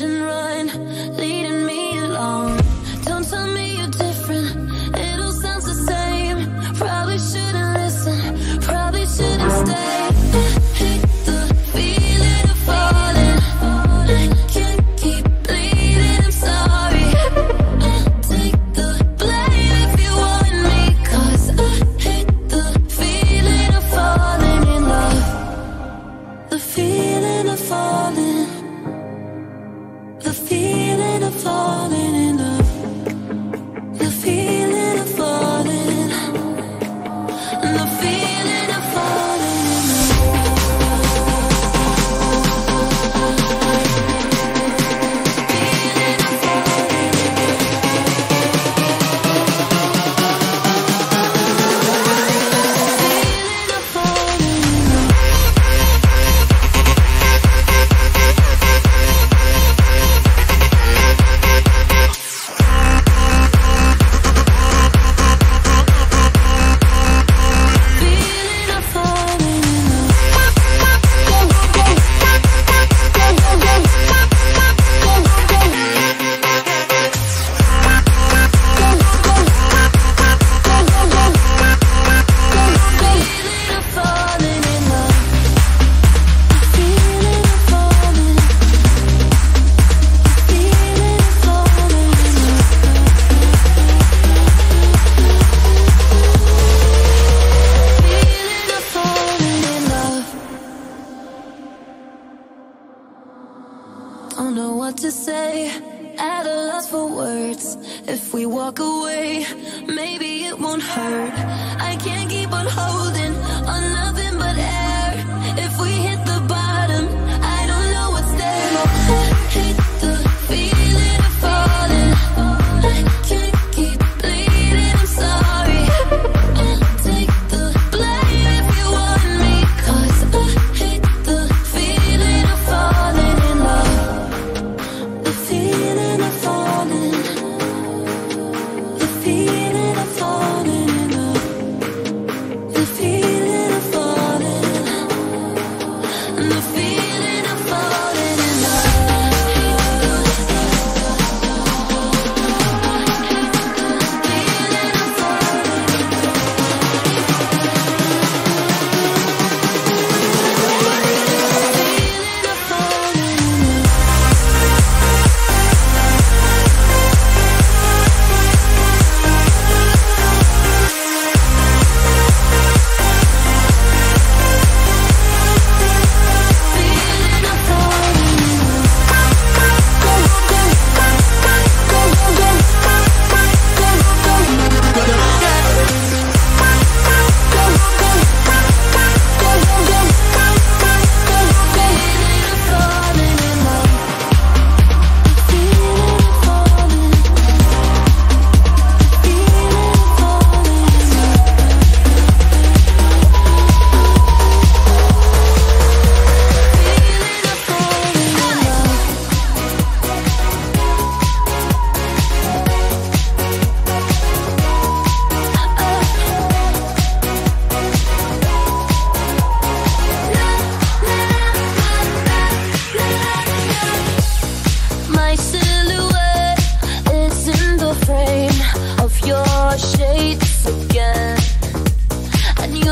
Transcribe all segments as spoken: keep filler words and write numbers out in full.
didn't run, leading me along. Don't tell me you're different, it all sounds the same. Probably shouldn't listen, probably shouldn't stay. Hate the feeling of falling, falling. Can't keep bleeding, I'm sorry. I'll take the blame if you want me, cause I hate the feeling of falling in love. The feeling of falling, the feeling of falling in love, the feeling of falling, the feeling of falling in to say, at a loss for words. If we walk away, maybe it won't hurt. I can't keep on holding on nothing but air. If we hit the bottom, I don't know what's there. I hate the feeling of falling. I can't keep bleeding, I'm sorry. I'll take the blame if you want me, cause I hate the feeling of falling in love. The feeling of falling, the feeling of falling in love, the feeling of falling, the feeling of falling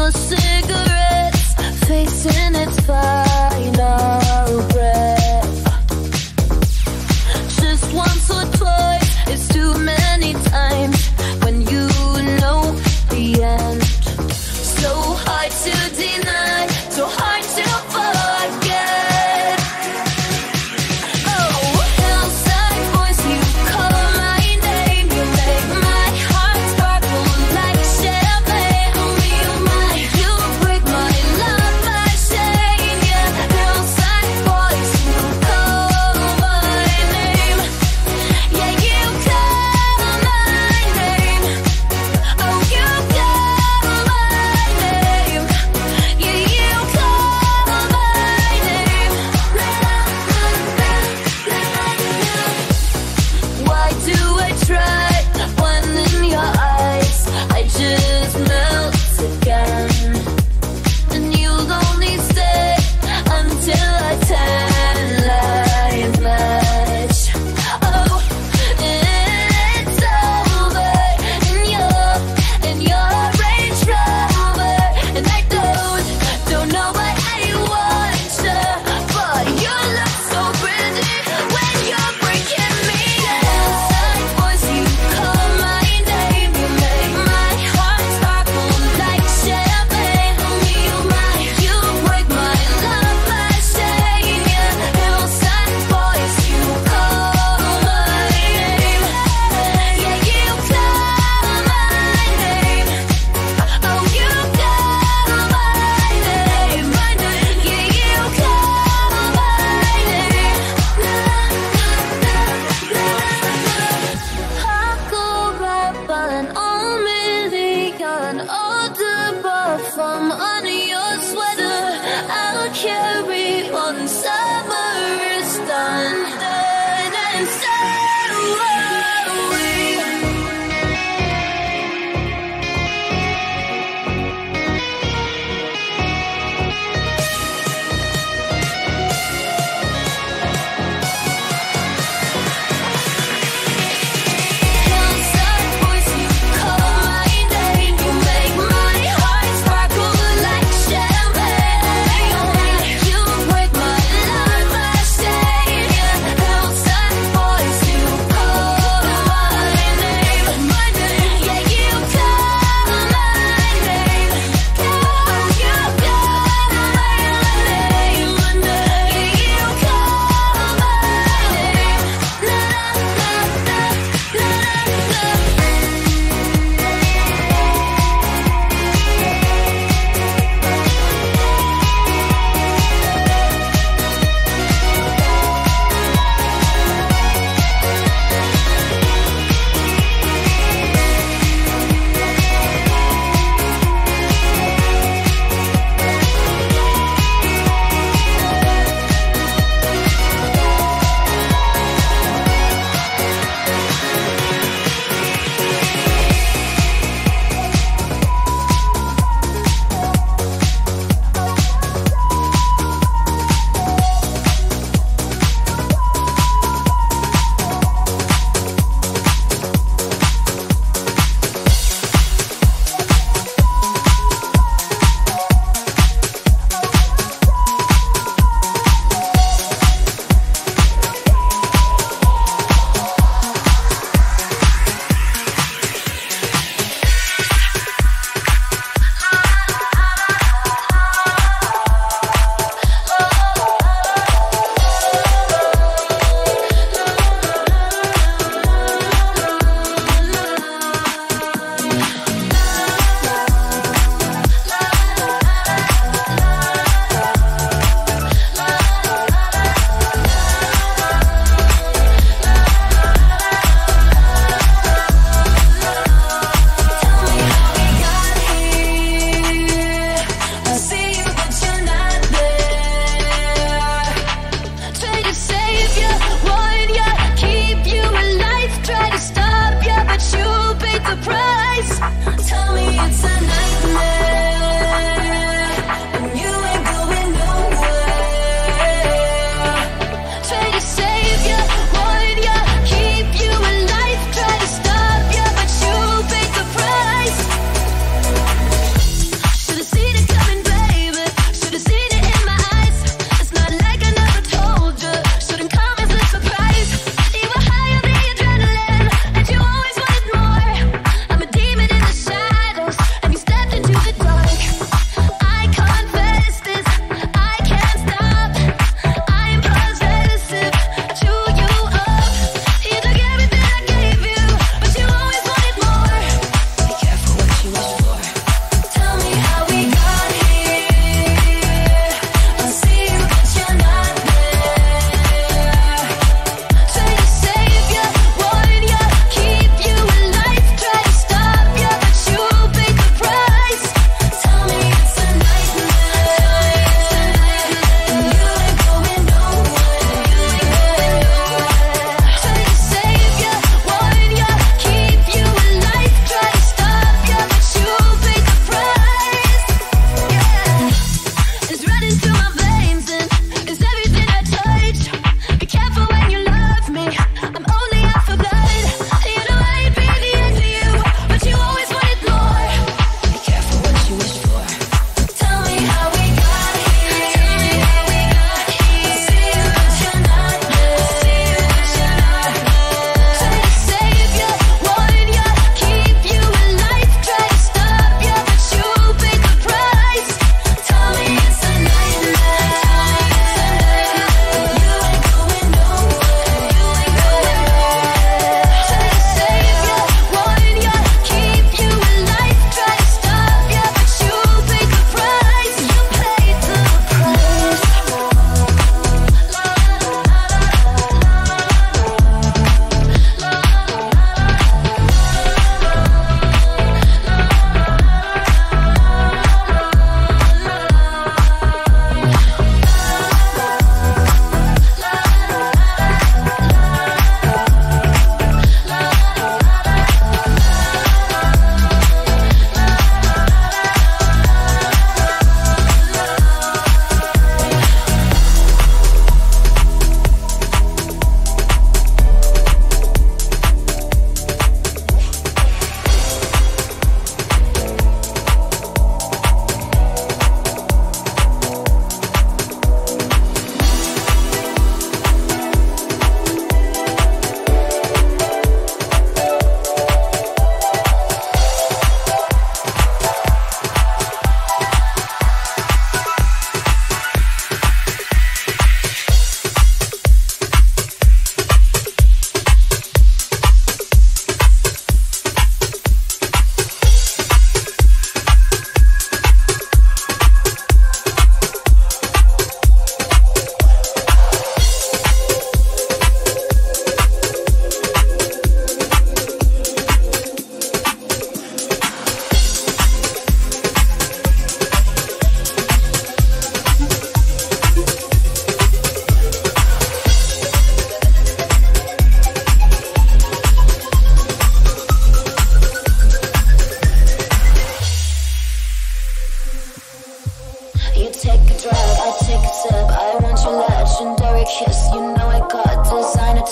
in cigarettes, facing its final breath. Just once or twice, it's too many times when you know the end. So hard to deny, so hard to forget. Oh, hillside voice, you call my name, you make my heart sparkle like champagne.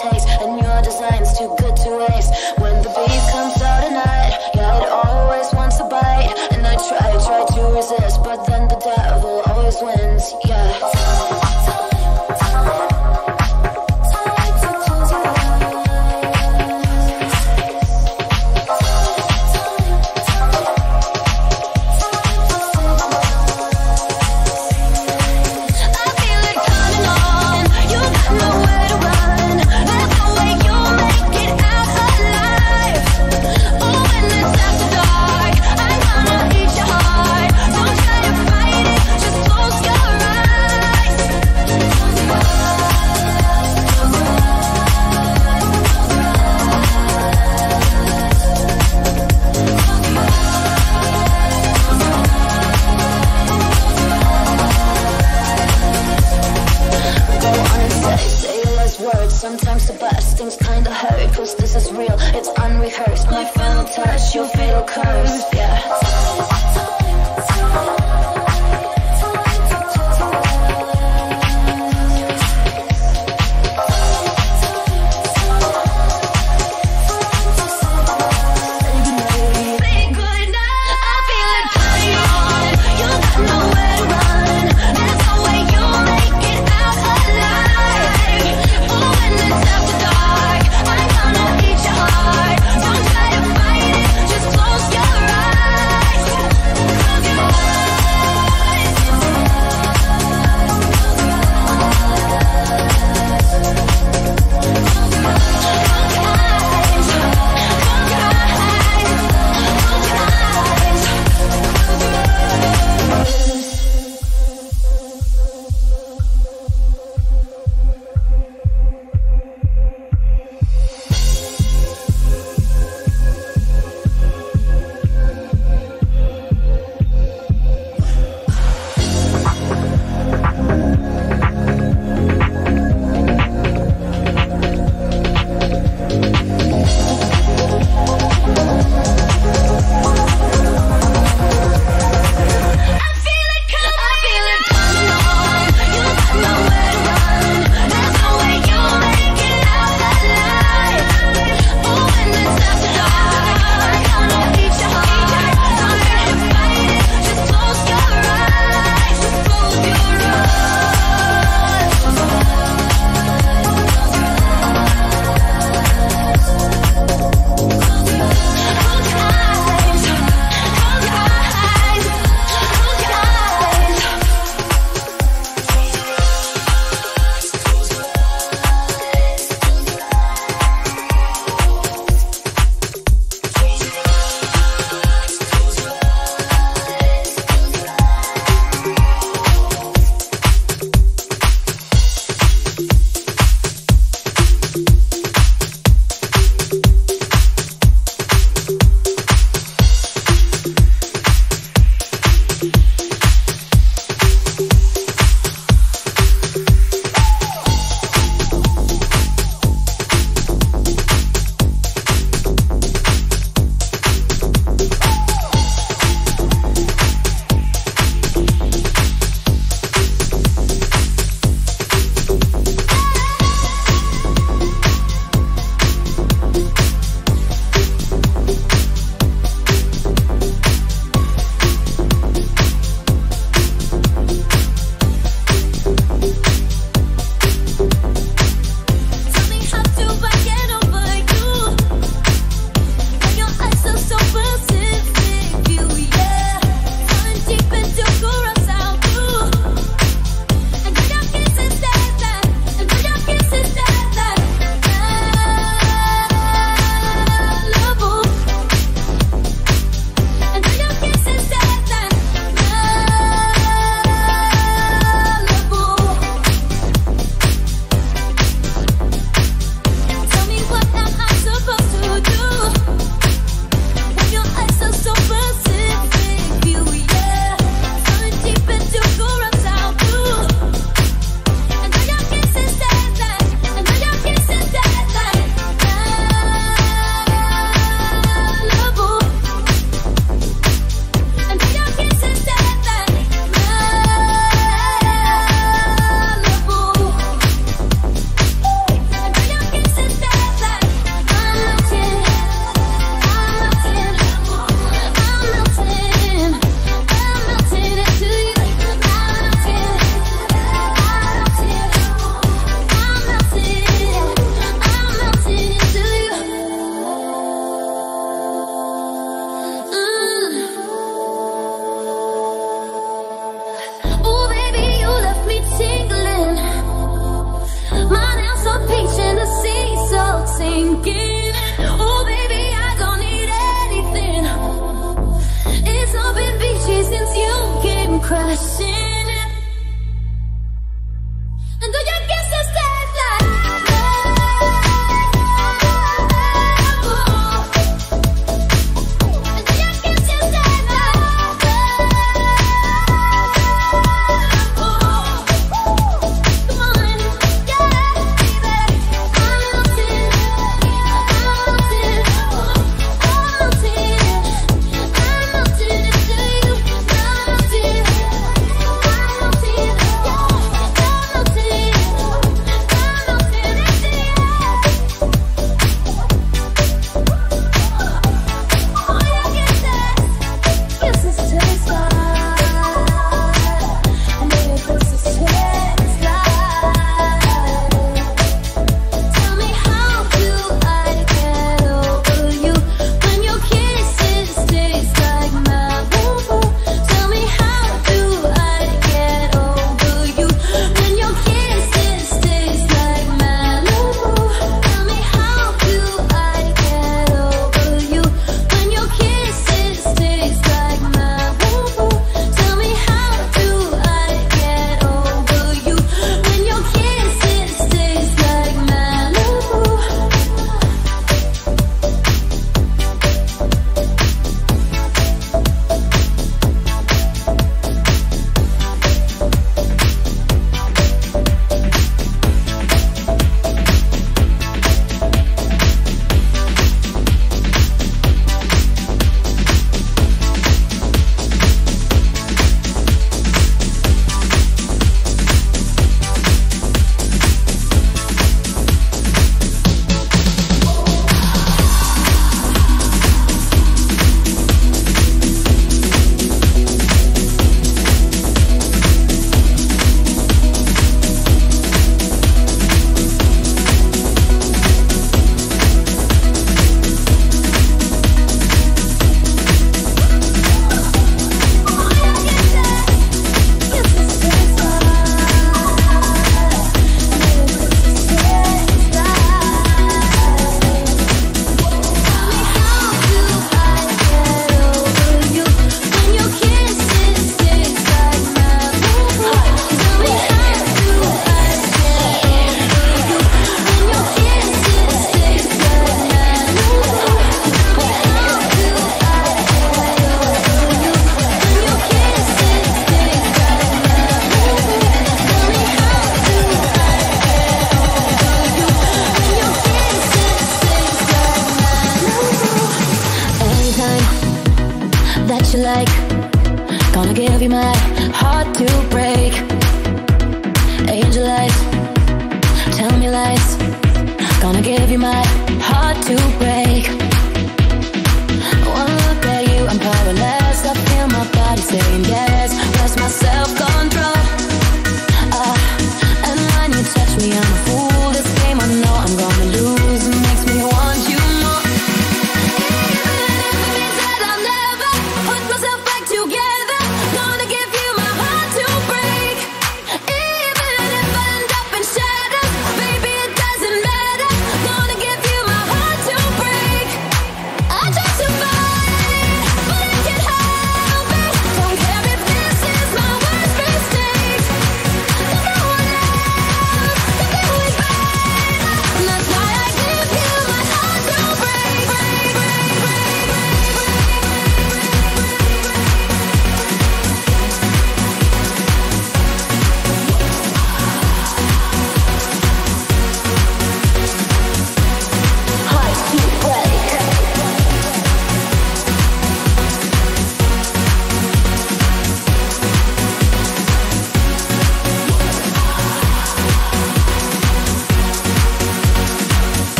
taste, and your design's too good to waste. When the beat comes out at night, yeah, it always wants a bite. And I try, try to resist, but then the devil always wins, yeah. Sometimes the best things kinda hurt, cause this is real, it's unrehearsed. My final touch, you'll feel cursed, yeah.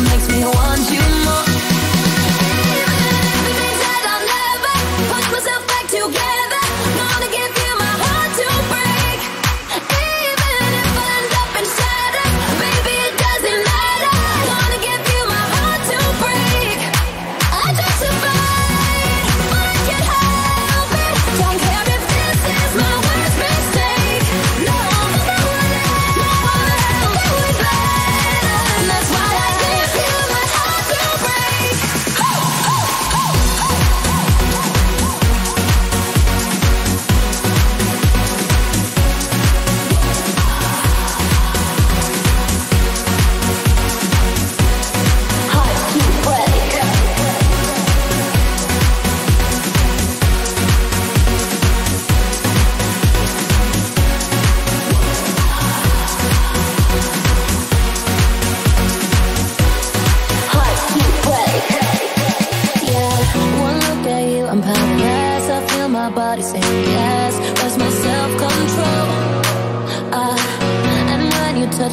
Makes me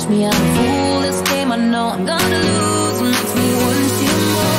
catch me, I'm a fool. This game I know I'm gonna lose makes me want you more.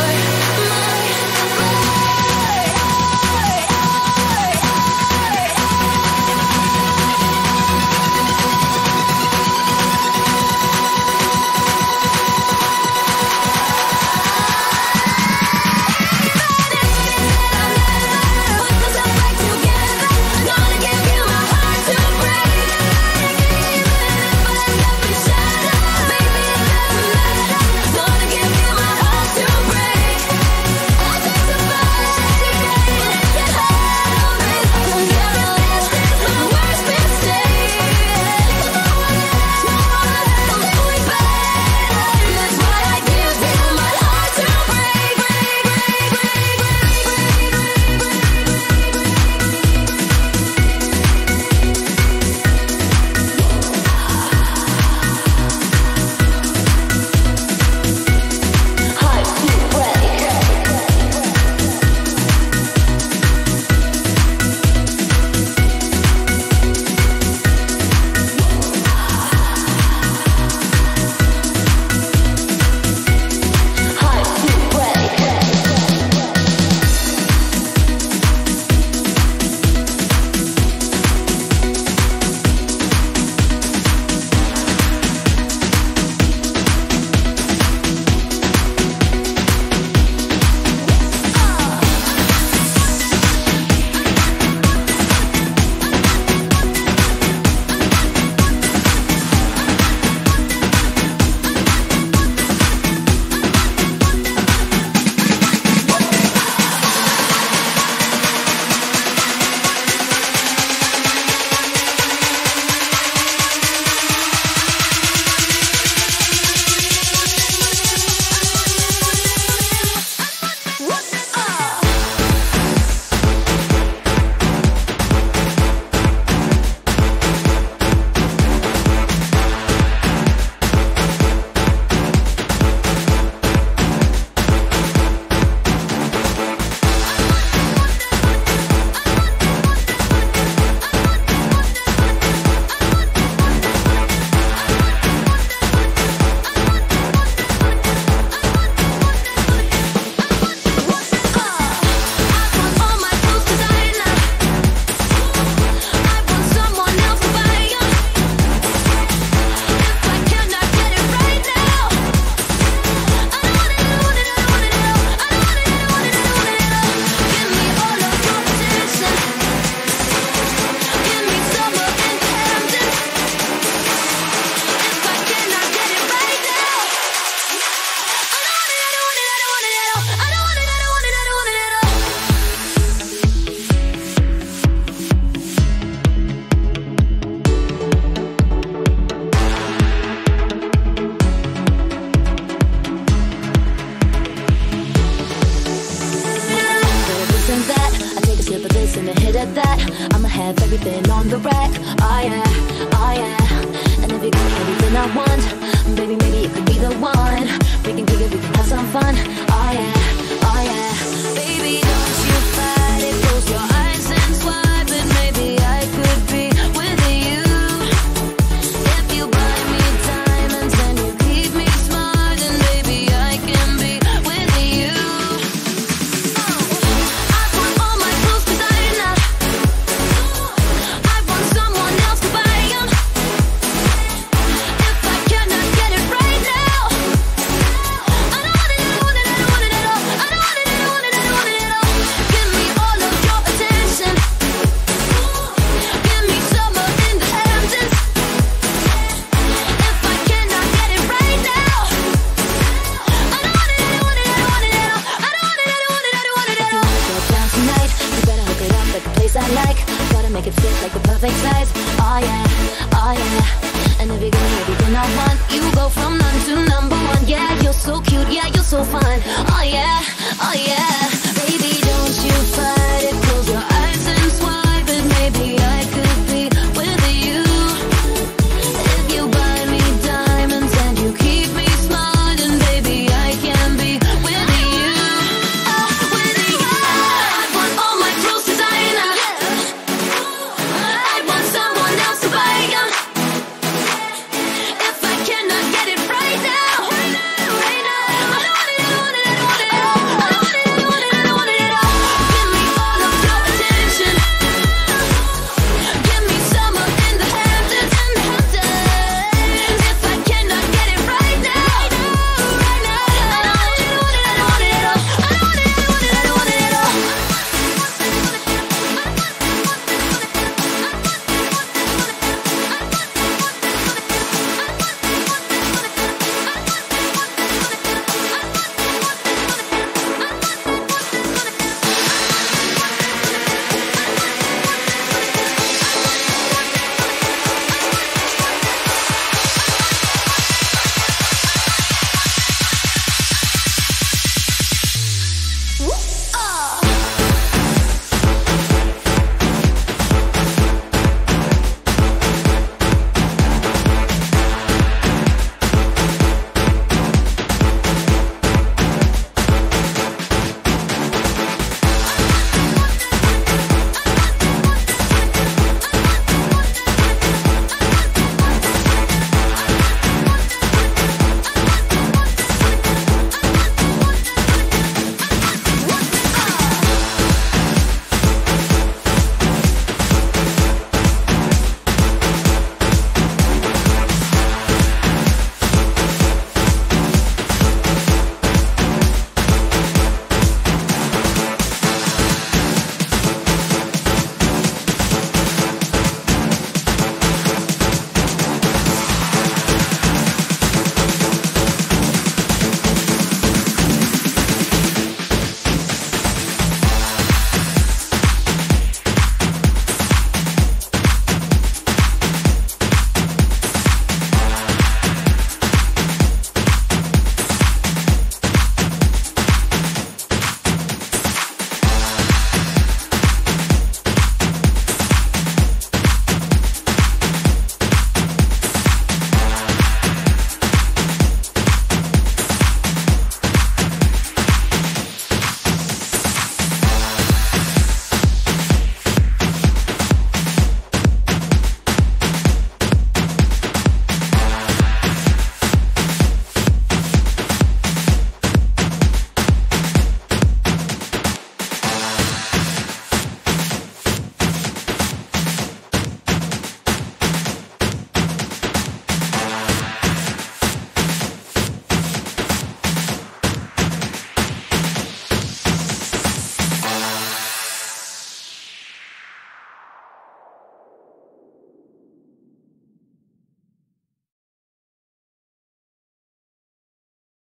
Oh yeah, oh yeah.